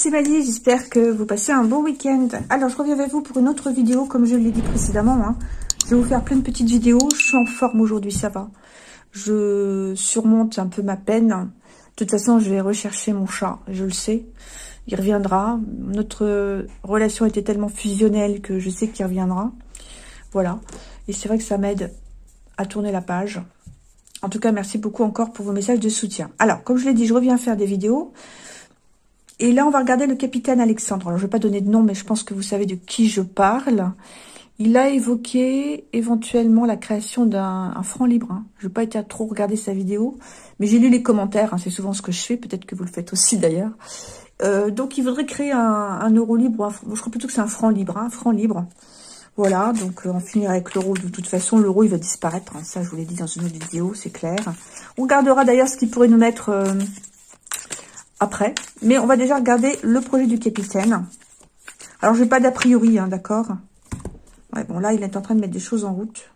c'est Malie, j'espère que vous passez un bon week-end. Alors je reviens avec vous pour une autre vidéo, comme je l'ai dit précédemment. Je vais vous faire plein de petites vidéos, je suis en forme aujourd'hui, ça va. Je surmonte un peu ma peine. De toute façon, je vais rechercher mon chat, je le sais. Il reviendra. Notre relation était tellement fusionnelle que je sais qu'il reviendra. Voilà. Et c'est vrai que ça m'aide à tourner la page. En tout cas, merci beaucoup encore pour vos messages de soutien. Alors, comme je l'ai dit, je reviens faire des vidéos. Et là, on va regarder le capitaine Alexandre. Alors, je ne vais pas donner de nom, mais je pense que vous savez de qui je parle. Il a évoqué éventuellement la création d'un franc libre. Je n'ai pas été à trop regarder sa vidéo, mais j'ai lu les commentaires. C'est souvent ce que je fais. Peut-être que vous le faites aussi, d'ailleurs. Donc, il voudrait créer un euro libre. Je crois plutôt que c'est un franc libre. Un franc libre. Voilà, donc on finira avec l'euro. De toute façon, l'euro, il va disparaître. Ça, je vous l'ai dit dans une autre vidéo, c'est clair. On regardera d'ailleurs ce qu'il pourrait nous mettre après. Mais on va déjà regarder le projet du capitaine. Alors, je n'ai pas d'a priori, d'accord? Ouais, bon, là, il est en train de mettre des choses en route.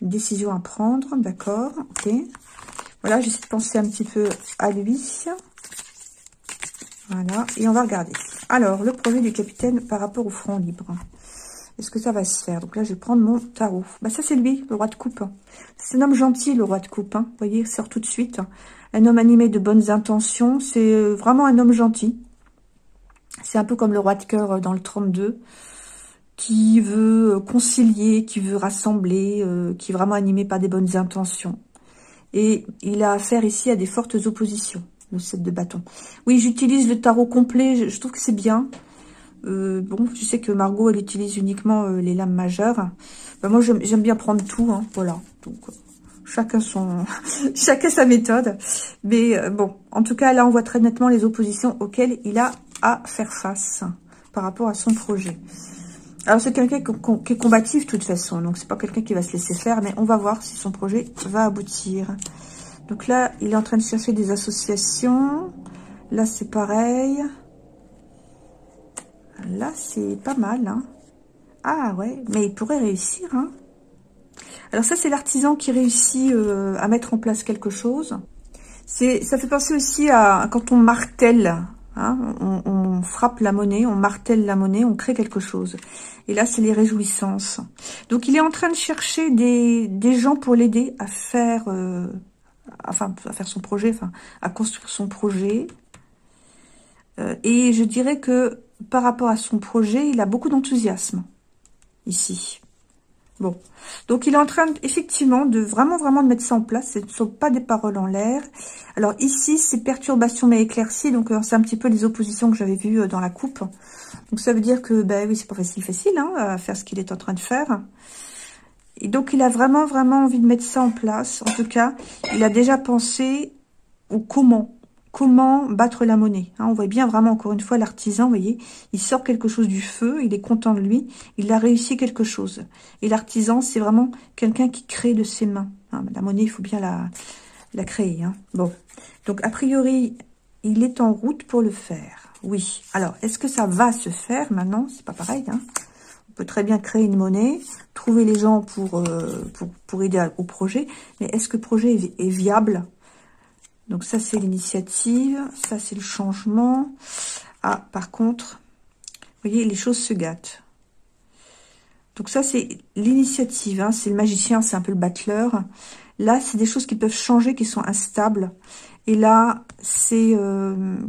Une décision à prendre, d'accord, ok. Voilà, j'essaie de penser un petit peu à lui. Voilà, et on va regarder. Alors, le projet du capitaine par rapport au front libre. Est-ce que ça va se faire? Donc là, je vais prendre mon tarot. Bah ça, c'est lui, le roi de coupe. C'est un homme gentil, le roi de coupe. Vous voyez, il sort tout de suite. Un homme animé de bonnes intentions. C'est vraiment un homme gentil. C'est un peu comme le roi de cœur dans le 32, qui veut concilier, qui veut rassembler, qui est vraiment animé par des bonnes intentions. Et il a affaire ici à des fortes oppositions, le 7 de bâton. Oui, j'utilise le tarot complet. Je trouve que c'est bien. Bon, je sais que Margot, elle utilise uniquement les lames majeures. Ben, moi, j'aime bien prendre tout, voilà. Donc, chacun sa méthode. Mais bon, en tout cas, là, on voit très nettement les oppositions auxquelles il a à faire face par rapport à son projet. Alors, c'est quelqu'un qui est combatif, de toute façon. Donc, c'est pas quelqu'un qui va se laisser faire, mais on va voir si son projet va aboutir. Donc là, il est en train de chercher des associations. Là, c'est pareil. Là, c'est pas mal. Ah ouais, mais il pourrait réussir. Alors ça, c'est l'artisan qui réussit à mettre en place quelque chose. Ça fait penser aussi à quand on martèle. On frappe la monnaie, on martèle la monnaie, on crée quelque chose. Et là, c'est les réjouissances. Donc, il est en train de chercher des gens pour l'aider à faire, son projet, à construire son projet. Et je dirais que par rapport à son projet, il a beaucoup d'enthousiasme ici. Bon, donc il est en train effectivement de vraiment de mettre ça en place. Ce ne sont pas des paroles en l'air. Alors ici, c'est perturbation mais éclaircie. Donc c'est un petit peu les oppositions que j'avais vues dans la coupe. Donc ça veut dire que ben oui, c'est pas facile à faire ce qu'il est en train de faire. Et donc il a vraiment envie de mettre ça en place. En tout cas, il a déjà pensé au comment. Comment battre la monnaie. On voit bien vraiment, encore une fois, l'artisan, vous voyez, il sort quelque chose du feu, il est content de lui, il a réussi quelque chose. Et l'artisan, c'est vraiment quelqu'un qui crée de ses mains. La monnaie, il faut bien la créer. Bon, donc a priori, il est en route pour le faire. Oui, alors, est-ce que ça va se faire maintenant? C'est pas pareil. On peut très bien créer une monnaie, trouver les gens pour aider au projet, mais est-ce que le projet est viable? Donc ça, c'est l'initiative, ça, c'est le changement. Ah, par contre, vous voyez, les choses se gâtent. Donc ça, c'est l'initiative, c'est le magicien, c'est un peu le battleur. Là, c'est des choses qui peuvent changer, qui sont instables. Et là, c'est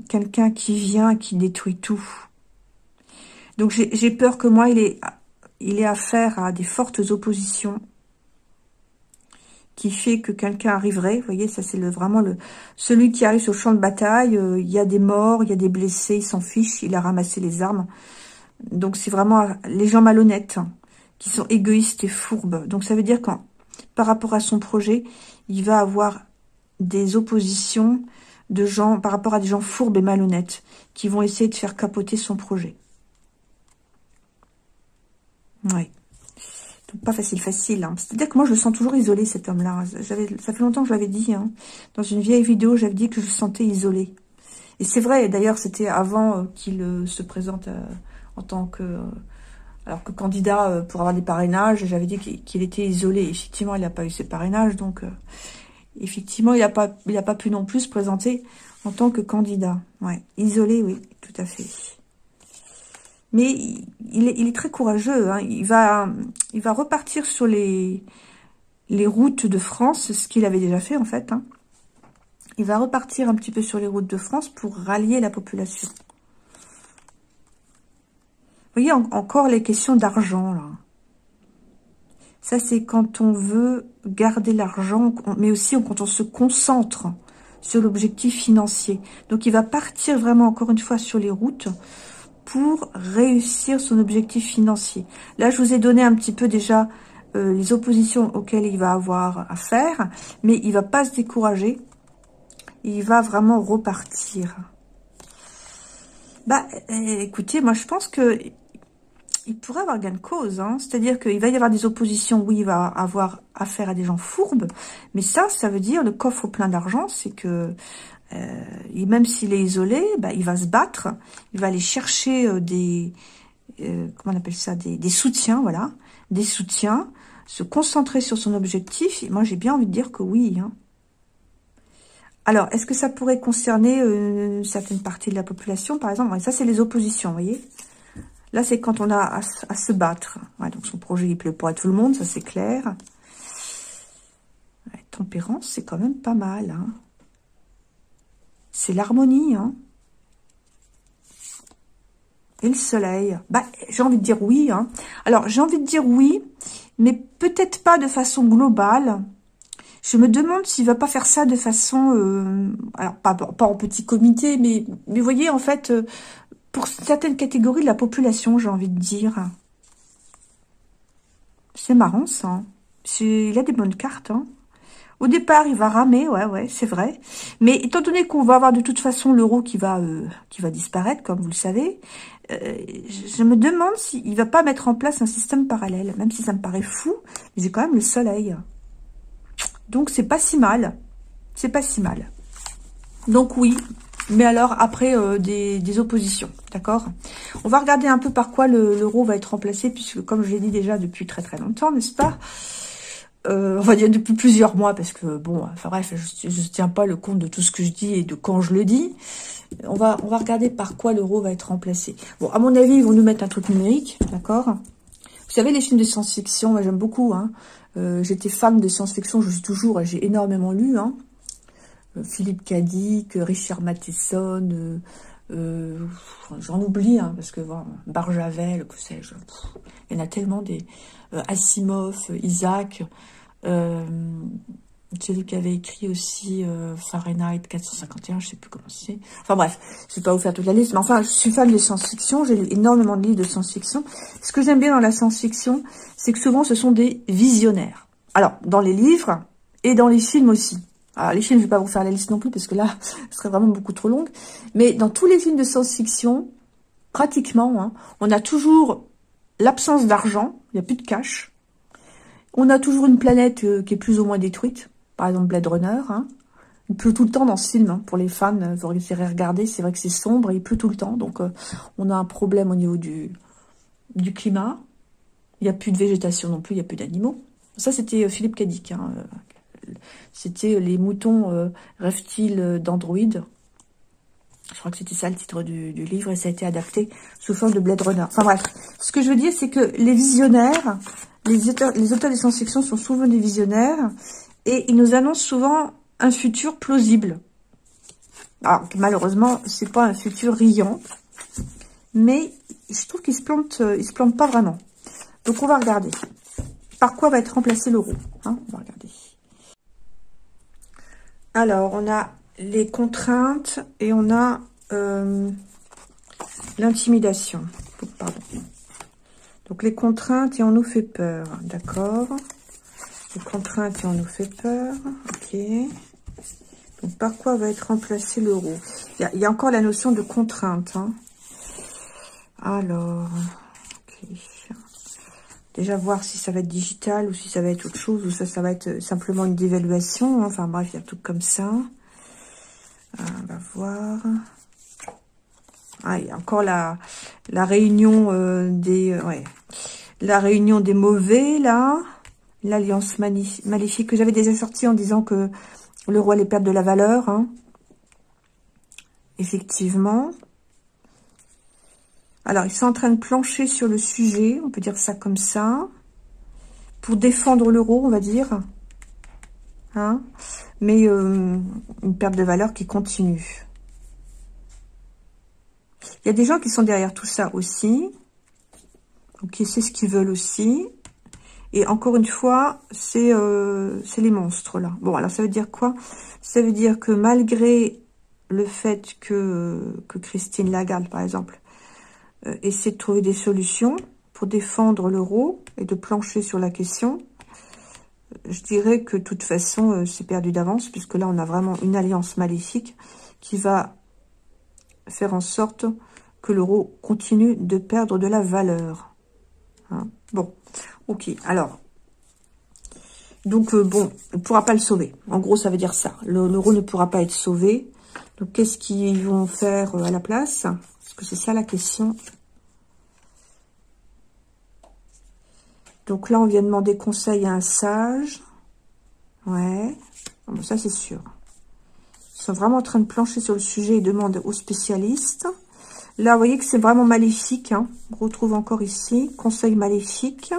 quelqu'un qui vient et qui détruit tout. Donc j'ai peur que moi, il est affaire à des fortes oppositions, qui fait que quelqu'un arriverait. Vous voyez, ça c'est celui qui arrive sur le champ de bataille. Il y a des morts, il y a des blessés, il s'en fiche, il a ramassé les armes. Donc c'est vraiment les gens malhonnêtes, qui sont égoïstes et fourbes. Donc ça veut dire qu'en par rapport à son projet, il va avoir des oppositions de gens, par rapport à des gens fourbes et malhonnêtes, qui vont essayer de faire capoter son projet. Oui. Donc, pas facile. C'est-à-dire que moi, je le sens toujours isolé, cet homme-là. Ça fait longtemps que je l'avais dit. Dans une vieille vidéo, j'avais dit que je le sentais isolé. Et c'est vrai. D'ailleurs, c'était avant qu'il se présente en tant que... alors que candidat pour avoir des parrainages, j'avais dit qu'il était isolé. Effectivement, il n'a pas eu ses parrainages. Donc, effectivement, il n'a pas pu non plus se présenter En tant que candidat, ouais. Isolé, oui, tout à fait. Mais il est très courageux, hein. Il va repartir sur les routes de France, ce qu'il avait déjà fait en fait, hein. Il va repartir un petit peu sur les routes de France pour rallier la population. Vous voyez, encore les questions d'argent, là. Ça, c'est quand on veut garder l'argent, mais aussi quand on se concentre sur l'objectif financier. Donc, il va partir vraiment, encore une fois, sur les routes pour réussir son objectif financier. Là, je vous ai donné un petit peu déjà les oppositions auxquelles il va avoir affaire, mais il ne va pas se décourager. Il va vraiment repartir. Bah, écoutez, moi, je pense que il pourrait avoir gain de cause, hein. C'est-à-dire qu'il va y avoir des oppositions, oui, il va avoir affaire à des gens fourbes, mais ça veut dire le coffre plein d'argent, c'est que même s'il est isolé, bah, il va se battre, il va aller chercher comment on appelle ça, des soutiens, voilà, des soutiens, se concentrer sur son objectif. Et moi, j'ai bien envie de dire que oui, hein. Alors, est-ce que ça pourrait concerner une certaine partie de la population, par exemple? Ça, c'est les oppositions, vous voyez. Là, c'est quand on a à se battre. Ouais, donc, son projet, il plaît pas à tout le monde, ça, c'est clair. Ouais, tempérance, c'est quand même pas mal, hein. C'est l'harmonie, hein. Et le soleil. Bah, j'ai envie de dire oui, hein. Alors, j'ai envie de dire oui, mais peut-être pas de façon globale. Je me demande s'il va pas faire ça de façon... alors, pas en petit comité, mais vous voyez, en fait... pour certaines catégories de la population, j'ai envie de dire. C'est marrant, ça. Il a des bonnes cartes, hein. Au départ, il va ramer, ouais, c'est vrai. Mais étant donné qu'on va avoir de toute façon l'euro qui va disparaître, comme vous le savez, je me demande s'il ne va pas mettre en place un système parallèle. Même si ça me paraît fou, mais j'ai quand même le soleil. Donc, c'est pas si mal. C'est pas si mal. Donc, oui. Mais alors, après des oppositions, d'accord? On va regarder un peu par quoi l'euro va être remplacé, puisque comme je l'ai dit déjà depuis très très longtemps, n'est-ce pas? On va dire depuis plusieurs mois, parce que bon, enfin bref, je ne tiens pas le compte de tout ce que je dis et de quand je le dis. On va regarder par quoi l'euro va être remplacé. Bon, à mon avis, ils vont nous mettre un truc numérique, d'accord? Vous savez, les films de science-fiction, moi j'aime beaucoup, hein. J'étais fan de science-fiction, je suis toujours, j'ai énormément lu, hein. Philip K. Dick, Richard Matheson, j'en oublie, hein, parce que voilà, Barjavel, que sais-je, il y en a tellement des... Asimov, Isaac, celui qui avait écrit aussi Fahrenheit 451, je sais plus comment c'est. Enfin bref, je ne vais pas vous faire toute la liste, mais enfin, je suis fan de science-fiction, j'ai lu énormément de livres de science-fiction. Ce que j'aime bien dans la science-fiction, c'est que souvent, ce sont des visionnaires. Alors, dans les livres et dans les films aussi. Alors, les films, je ne vais pas vous faire la liste non plus, parce que là, ce serait vraiment beaucoup trop longue. Mais dans tous les films de science-fiction, pratiquement, hein, on a toujours l'absence d'argent, il n'y a plus de cash. On a toujours une planète qui est plus ou moins détruite. Par exemple, Blade Runner. Hein. Il pleut tout le temps dans ce film. Hein. Pour les fans, vous irez regarder, c'est vrai que c'est sombre, et il pleut tout le temps. Donc, on a un problème au niveau du climat. Il n'y a plus de végétation non plus, il n'y a plus d'animaux. Ça, c'était Philip K. Dick, hein. C'était les moutons reptiles d'Android. Je crois que c'était ça le titre du livre et ça a été adapté sous forme de Blade Runner. Enfin bref, ce que je veux dire, c'est que les visionnaires, les auteurs de science-fiction sont souvent des visionnaires et ils nous annoncent souvent un futur plausible. Alors malheureusement, c'est pas un futur riant, mais je trouve qu'ils se plantent pas vraiment. Donc on va regarder. Par quoi va être remplacé l'euro, hein, on va regarder. Alors, on a les contraintes et on a l'intimidation. Pardon. Donc, les contraintes et on nous fait peur. D'accord. Les contraintes et on nous fait peur. Ok. Donc, par quoi va être remplacé l'euro? Il y a encore la notion de contrainte. Hein. Alors, ok. Déjà voir si ça va être digital ou si ça va être autre chose, ou ça va être simplement une dévaluation. Hein. Enfin bref, il y a tout comme ça. On va voir. Ah, il y a encore la réunion la réunion des mauvais, là. L'alliance maléfique que j'avais déjà sortie en disant que le roi allait perdre de la valeur. Hein. effectivement. Alors, ils sont en train de plancher sur le sujet, on peut dire ça comme ça, pour défendre l'euro, on va dire. Hein, mais une perte de valeur qui continue. Il y a des gens qui sont derrière tout ça aussi. Donc, c'est ce qu'ils veulent aussi. Et encore une fois, c'est les monstres, là. Bon, alors, ça veut dire quoi? Ça veut dire que malgré le fait que Christine Lagarde, par exemple, essaie de trouver des solutions pour défendre l'euro et de plancher sur la question, je dirais que de toute façon, c'est perdu d'avance, puisque là, on a vraiment une alliance maléfique qui va faire en sorte que l'euro continue de perdre de la valeur. Hein? Bon, ok, alors, donc, bon, on ne pourra pas le sauver. En gros, ça veut dire ça. L'euro ne pourra pas être sauvé. Donc, qu'est-ce qu'ils vont faire à la place? Parce que c'est ça la question. Donc là, on vient demander conseil à un sage. Ouais, bon, ça c'est sûr. Ils sont vraiment en train de plancher sur le sujet et demandent aux spécialistes. Là, vous voyez que c'est vraiment maléfique. Hein. On retrouve encore ici, conseil maléfique.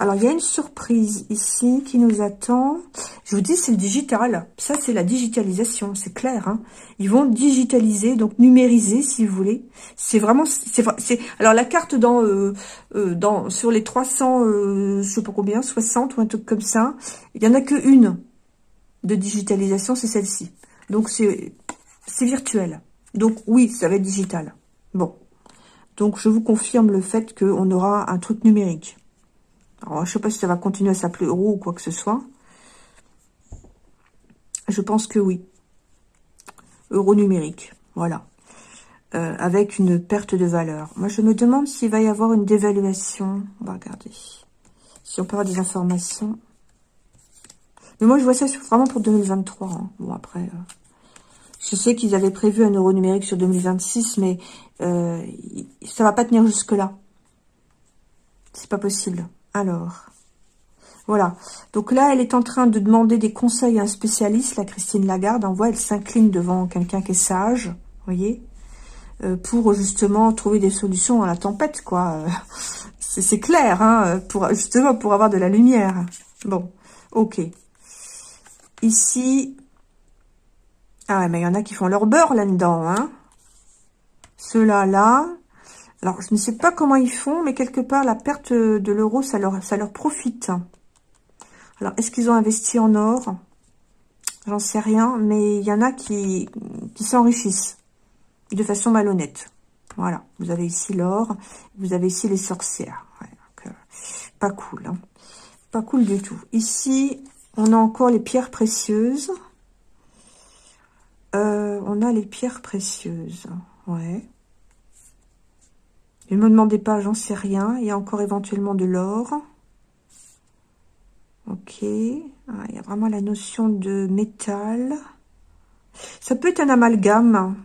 Alors, il y a une surprise ici qui nous attend. Je vous dis, c'est le digital. Ça, c'est la digitalisation, c'est clair. Hein. Ils vont digitaliser, donc numériser, si vous voulez. C'est vraiment... Alors, la carte dans, sur les 300, je sais pas combien, 60 ou un truc comme ça, il n'y en a qu'une de digitalisation, c'est celle-ci. Donc, c'est virtuel. Donc, oui, ça va être digital. Bon. Donc, je vous confirme le fait qu'on aura un truc numérique. Alors, je ne sais pas si ça va continuer à s'appeler euro ou quoi que ce soit. Je pense que oui. Euro numérique, voilà. Avec une perte de valeur. Moi, je me demande s'il va y avoir une dévaluation. On va regarder. Si on peut avoir des informations. Mais moi, je vois ça vraiment pour 2023. Hein. Bon, après... je sais qu'ils avaient prévu un euro numérique sur 2026, mais ça va pas tenir jusque-là. C'est pas possible. Alors, voilà. Donc là, elle est en train de demander des conseils à un spécialiste, la Christine Lagarde. On voit, elle s'incline devant quelqu'un qui est sage, vous voyez, pour justement trouver des solutions à la tempête, quoi. C'est clair, hein, justement pour avoir de la lumière. Bon, ok. Ici... Ah ouais, mais il y en a qui font leur beurre là-dedans, hein. Ceux-là, là. Alors, je ne sais pas comment ils font, mais quelque part, la perte de l'euro, ça leur profite. Alors, est-ce qu'ils ont investi en or? J'en sais rien, mais il y en a qui s'enrichissent de façon malhonnête. Voilà, vous avez ici l'or, vous avez ici les sorcières. Ouais, donc, pas cool, hein. Pas cool du tout. Ici, on a encore les pierres précieuses. On a les pierres précieuses, ouais. Ne me demandez pas, j'en sais rien. Il y a encore éventuellement de l'or. Ok. Ah, il y a vraiment la notion de métal. Ça peut être un amalgame.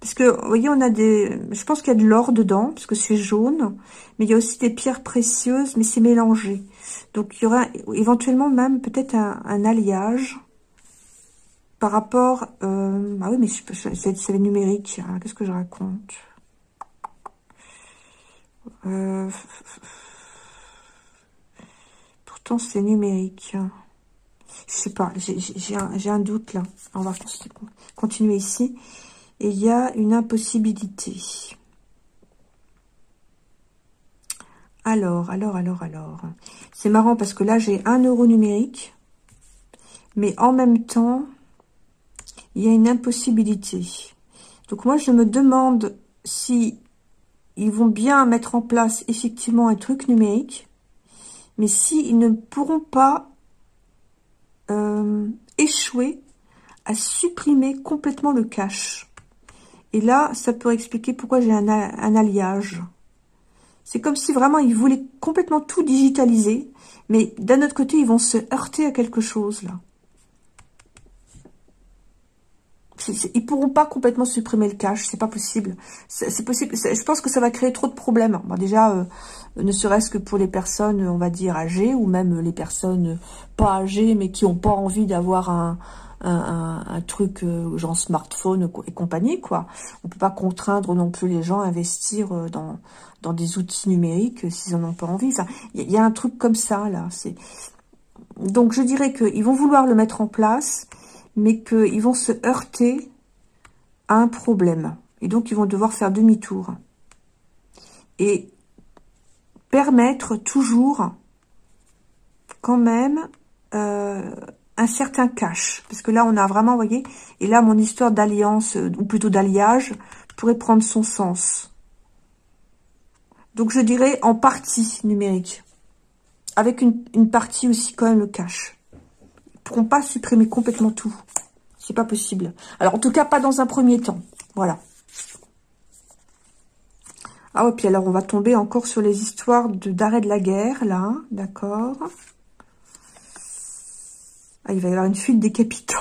Parce que, vous voyez, on a des... Je pense qu'il y a de l'or dedans, parce que c'est jaune. Mais il y a aussi des pierres précieuses, mais c'est mélangé. Donc, il y aura éventuellement même peut-être un alliage. Par rapport... ah oui, mais c'est numérique. Hein, qu'est-ce que je raconte? Pourtant, c'est numérique. Je sais pas. J'ai un doute, là. On va continuer ici. Et il y a une impossibilité. Alors. C'est marrant parce que là, j'ai un euro numérique. Mais en même temps... il y a une impossibilité. Donc moi, je me demande si ils vont bien mettre en place effectivement un truc numérique, mais s'ils ne pourront pas échouer à supprimer complètement le cash. Et là, ça pourrait expliquer pourquoi j'ai un alliage. C'est comme si vraiment ils voulaient complètement tout digitaliser, mais d'un autre côté, ils vont se heurter à quelque chose là. Ils pourront pas complètement supprimer le cash, c'est pas possible. C'est possible. Je pense que ça va créer trop de problèmes. Bon, déjà, ne serait-ce que pour les personnes, on va dire, âgées, ou même les personnes pas âgées, mais qui n'ont pas envie d'avoir un truc genre smartphone et compagnie, quoi. On peut pas contraindre non plus les gens à investir dans des outils numériques s'ils en ont pas envie. Enfin, il y a un truc comme ça, là. Donc, je dirais qu'ils vont vouloir le mettre en place, mais qu'ils vont se heurter à un problème. Et donc, ils vont devoir faire demi-tour. Et permettre toujours, quand même, un certain cash. Parce que là, on a vraiment, vous voyez, et là, mon histoire d'alliance, ou plutôt d'alliage, pourrait prendre son sens. Donc, je dirais en partie numérique. Avec une partie aussi, quand même, le cash. Ils pourront pas supprimer complètement tout. C'est pas possible. Alors, en tout cas, pas dans un premier temps. Voilà. Ah ouais, puis alors, on va tomber encore sur les histoires d'arrêt de la guerre, là. Hein, d'accord. Ah, il va y avoir une fuite des capitaux.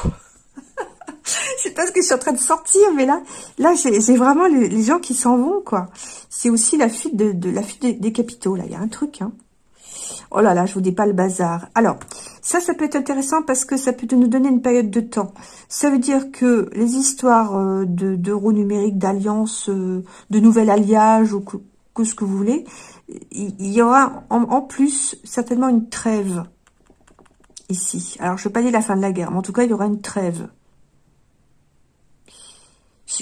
C'est pas ce que je suis en train de sortir, mais là j'ai vraiment les gens qui s'en vont, quoi. C'est aussi la fuite des capitaux, là. Il y a un truc, hein. Oh là là, je vous dis pas le bazar. Alors, ça peut être intéressant parce que ça peut nous donner une période de temps. Ça veut dire que les histoires d'euros numériques, d'alliances, de nouvel alliage ou que ce que vous voulez, il y aura en plus certainement une trêve ici. Alors, je ne vais pas dire la fin de la guerre, mais en tout cas, il y aura une trêve.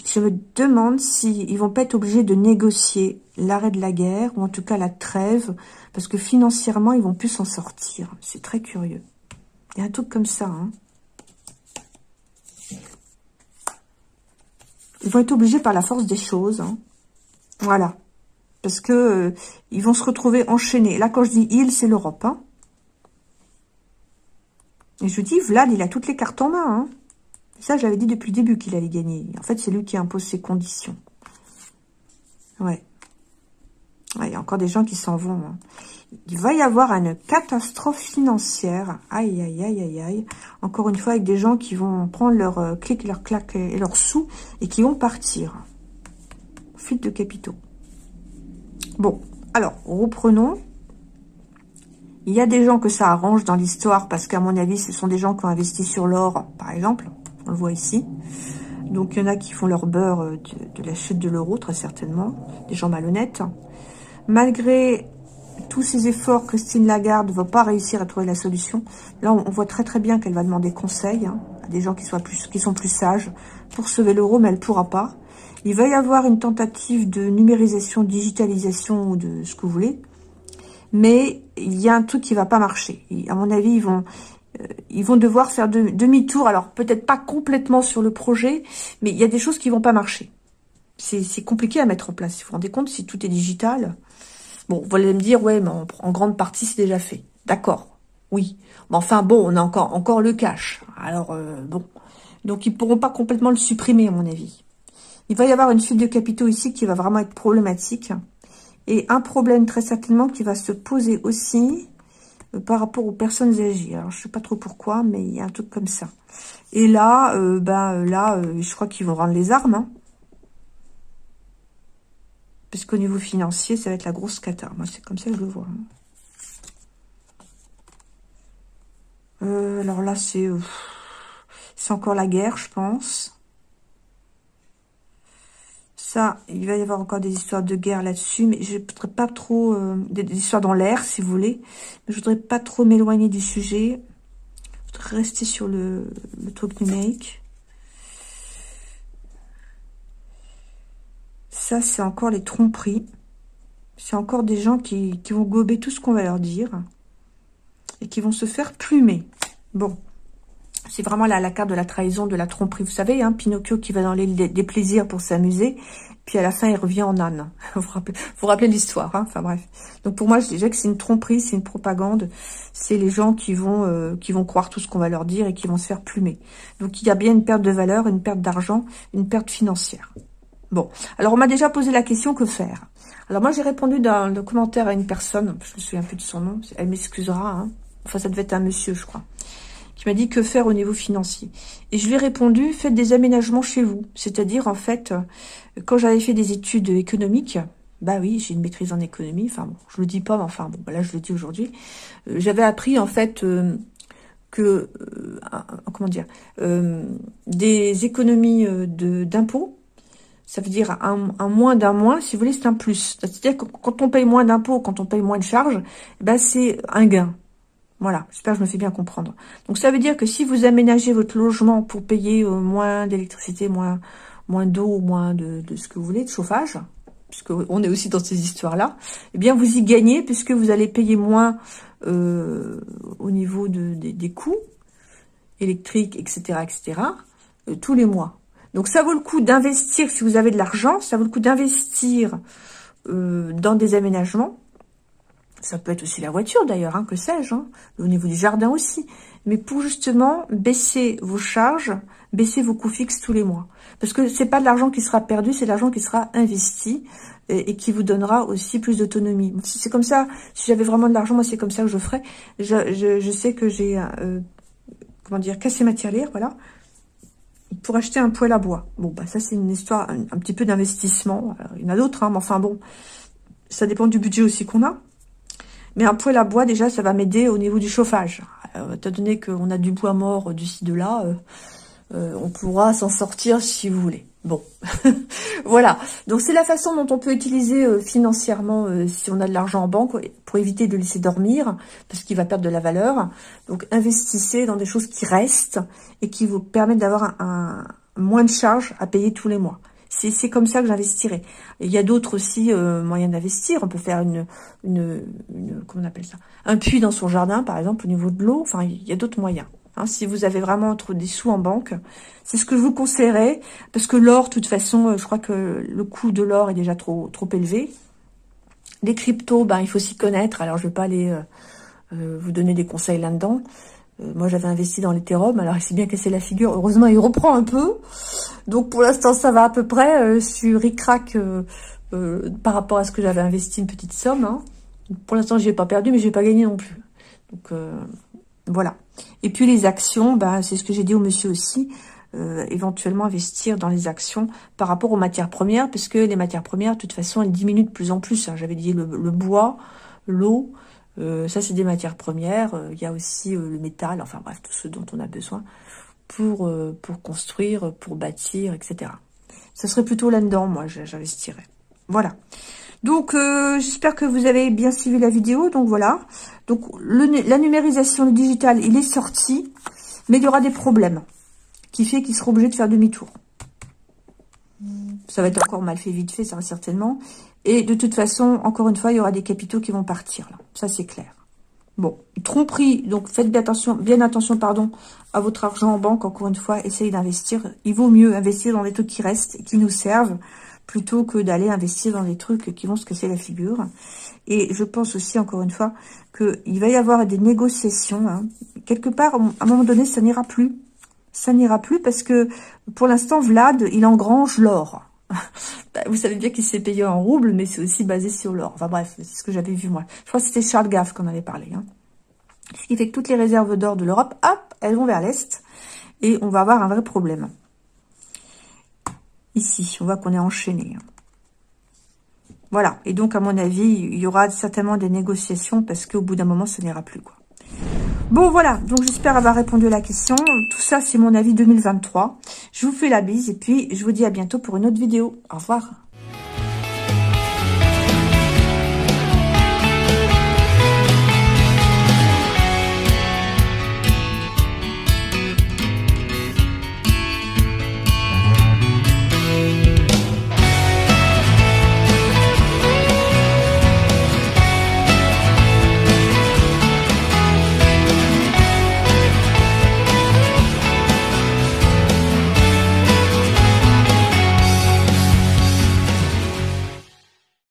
Je me demande s'ils ne vont pas être obligés de négocier l'arrêt de la guerre, ou en tout cas la trêve, parce que financièrement, ils vont plus s'en sortir. C'est très curieux. Il y a un truc comme ça. Hein. Ils vont être obligés par la force des choses. Hein. Voilà. Parce que ils vont se retrouver enchaînés. Là, quand je dis « ils », c'est l'Europe. Hein. Et je vous dis, Vlad, il a toutes les cartes en main. Hein. Ça, j'avais dit depuis le début qu'il allait gagner. En fait, c'est lui qui impose ses conditions. Ouais. Ouais, il y a encore des gens qui s'en vont. Hein. Il va y avoir une catastrophe financière. Aïe, aïe, aïe, aïe, aïe. Encore une fois, avec des gens qui vont prendre leur clic, leur claque et leur sous et qui vont partir. Fuite de capitaux. Bon, alors, reprenons. Il y a des gens que ça arrange dans l'histoire parce qu'à mon avis, ce sont des gens qui ont investi sur l'or, par exemple. On le voit ici. Donc, il y en a qui font leur beurre de la chute de l'euro, très certainement. Des gens malhonnêtes. Malgré tous ces efforts, Christine Lagarde ne va pas réussir à trouver la solution. Là, on voit très très bien qu'elle va demander conseil hein, à des gens qui sont plus sages pour sauver l'euro, mais elle ne pourra pas. Il va y avoir une tentative de numérisation, digitalisation, de ce que vous voulez. Mais il y a un truc qui ne va pas marcher. À mon avis, ils vont devoir faire demi-tour. Alors, peut-être pas complètement sur le projet, mais il y a des choses qui ne vont pas marcher. C'est compliqué à mettre en place. Vous vous rendez compte, si tout est digital. Bon, vous allez me dire, ouais, mais en grande partie, c'est déjà fait. D'accord, oui. Mais enfin, bon, on a encore le cash. Alors, bon. Donc, ils ne pourront pas complètement le supprimer, à mon avis. Il va y avoir une fuite de capitaux ici qui va vraiment être problématique. Et un problème très certainement qui va se poser aussi par rapport aux personnes âgées. Alors, je ne sais pas trop pourquoi, mais il y a un truc comme ça. Et là, je crois qu'ils vont rendre les armes. Hein. Parce qu'au niveau financier, ça va être la grosse cata. Moi, c'est comme ça que je le vois. Hein. Alors là, c'est encore la guerre, je pense. Ça, il va y avoir encore des histoires de guerre là-dessus, mais je ne voudrais pas trop... des histoires dans l'air, si vous voulez. Mais je ne voudrais pas trop m'éloigner du sujet. Je voudrais rester sur le truc numérique. Ça, c'est encore les tromperies. C'est encore des gens qui vont gober tout ce qu'on va leur dire. Et qui vont se faire plumer. Bon. C'est vraiment la carte de la trahison, de la tromperie. Vous savez, hein, Pinocchio qui va dans l'île des plaisirs pour s'amuser. Puis à la fin, il revient en âne. Vous vous rappelez l'histoire. Hein, enfin bref. Donc pour moi, je dirais que c'est une tromperie, c'est une propagande. C'est les gens qui vont croire tout ce qu'on va leur dire et qui vont se faire plumer. Donc il y a bien une perte de valeur, une perte d'argent, une perte financière. Bon. Alors on m'a déjà posé la question, que faire? Alors moi, j'ai répondu dans le commentaire à une personne. Je me souviens plus de son nom. Elle m'excusera. Hein. Enfin, ça devait être un monsieur, je crois. m'a dit que faire au niveau financier. Et je lui ai répondu, faites des aménagements chez vous. C'est-à-dire, en fait, quand j'avais fait des études économiques, bah oui, j'ai une maîtrise en économie, enfin bon, je le dis pas, mais enfin bon, bah là je le dis aujourd'hui. J'avais appris en fait que, comment dire, des économies d'impôts, ça veut dire un moins d'un moins, si vous voulez, c'est un plus. C'est-à-dire que quand on paye moins d'impôts, quand on paye moins de charges, bah c'est un gain. Voilà, j'espère que je me fais bien comprendre. Donc ça veut dire que si vous aménagez votre logement pour payer moins d'électricité, moins d'eau, moins de ce que vous voulez, de chauffage, puisque on est aussi dans ces histoires-là, eh bien vous y gagnez, puisque vous allez payer moins au niveau des coûts électriques, etc., tous les mois. Donc ça vaut le coup d'investir, si vous avez de l'argent, ça vaut le coup d'investir dans des aménagements. Ça peut être aussi la voiture d'ailleurs, hein, que sais-je, hein, au niveau du jardin aussi. Mais pour justement baisser vos charges, baisser vos coûts fixes tous les mois. Parce que c'est pas de l'argent qui sera perdu, c'est de l'argent qui sera investi et qui vous donnera aussi plus d'autonomie. C'est comme ça, si j'avais vraiment de l'argent, moi c'est comme ça que je ferais. Je sais que j'ai, comment dire, cassé ma tirelire, voilà, pour acheter un poêle à bois. Bon, bah ça c'est une histoire, un petit peu d'investissement. Il y en a d'autres, hein, mais enfin bon, ça dépend du budget aussi qu'on a. Mais un poêle à bois, déjà, ça va m'aider au niveau du chauffage. Étant donné qu'on a du bois mort du ci, de là, on pourra s'en sortir si vous voulez. Bon, voilà. Donc, c'est la façon dont on peut utiliser financièrement, si on a de l'argent en banque, pour éviter de laisser dormir, parce qu'il va perdre de la valeur. Donc, investissez dans des choses qui restent et qui vous permettent d'avoir un moins de charges à payer tous les mois. C'est comme ça que j'investirai. Il y a d'autres aussi moyens d'investir. On peut faire une comment on appelle ça, un puits dans son jardin, par exemple, au niveau de l'eau. Enfin, il y a d'autres moyens. Hein, si vous avez vraiment entre des sous en banque, c'est ce que je vous conseillerais. Parce que l'or, de toute façon, je crois que le coût de l'or est déjà trop élevé. Les cryptos, ben, il faut s'y connaître. Alors, je ne vais pas aller vous donner des conseils là-dedans. Moi, j'avais investi dans l'Ethereum, alors il s'est bien cassé la figure. Heureusement, il reprend un peu. Donc, pour l'instant, ça va à peu près. Je suis ric-rac par rapport à ce que j'avais investi, une petite somme. Hein. Pour l'instant, je n'ai pas perdu, mais je n'ai pas gagné non plus. Donc, voilà. Et puis, les actions, bah, c'est ce que j'ai dit au monsieur aussi. Éventuellement, investir dans les actions par rapport aux matières premières, puisque les matières premières, de toute façon, elles diminuent de plus en plus. Hein. J'avais dit le bois, l'eau... ça, c'est des matières premières. Il y a aussi le métal, enfin bref, tout ce dont on a besoin pour construire, pour bâtir, etc. Ça serait plutôt là-dedans, moi, j'investirais. Voilà. Donc, j'espère que vous avez bien suivi la vidéo. Donc, voilà. Donc, la numérisation, le digital, il est sorti, mais il y aura des problèmes qui fait qu'ils seront obligés de faire demi-tour. Ça va être encore mal fait, vite fait, ça, certainement. Et de toute façon, encore une fois, il y aura des capitaux qui vont partir. Là. Ça, c'est clair. Bon, tromperie. Donc, faites bien attention, à votre argent en banque. Encore une fois, essayez d'investir. Il vaut mieux investir dans des trucs qui restent et qui nous servent plutôt que d'aller investir dans des trucs qui vont se casser la figure. Et je pense aussi, encore une fois, qu'il va y avoir des négociations. Hein. Quelque part, à un moment donné, ça n'ira plus. Ça n'ira plus parce que, pour l'instant, Vlad, il engrange l'or. Vous savez bien qu'il s'est payé en rouble, mais c'est aussi basé sur l'or. Enfin bref, c'est ce que j'avais vu moi. Je crois que c'était Charles Gave qu'on avait parlé. Hein. Ce qui fait que toutes les réserves d'or de l'Europe, hop, elles vont vers l'Est. Et on va avoir un vrai problème. Ici, on voit qu'on est enchaîné. Hein. Voilà. Et donc, à mon avis, il y aura certainement des négociations parce qu'au bout d'un moment, ça n'ira plus, quoi. Bon, voilà. Donc, j'espère avoir répondu à la question. Tout ça, c'est mon avis 2023. Je vous fais la bise et puis je vous dis à bientôt pour une autre vidéo. Au revoir.